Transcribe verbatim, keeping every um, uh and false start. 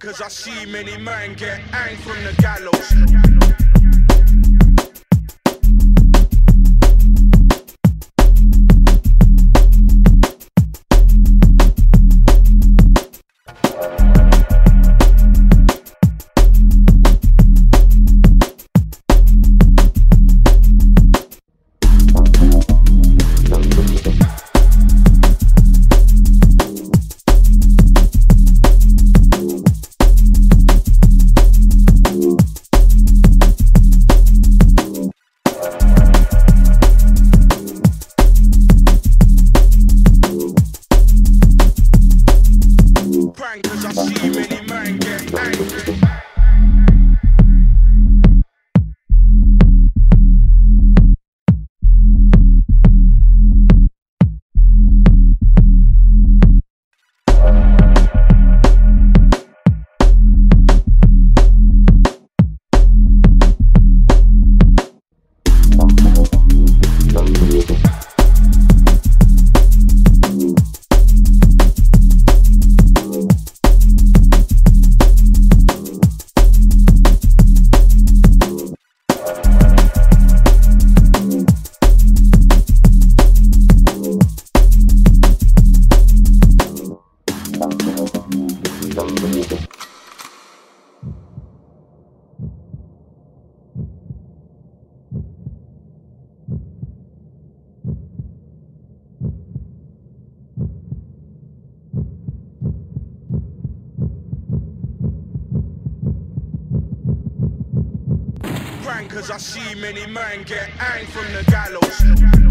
Cause I see many men get hanged from the gallows. Cause I see many men get angry. Cause I see many men get hanged from the gallows.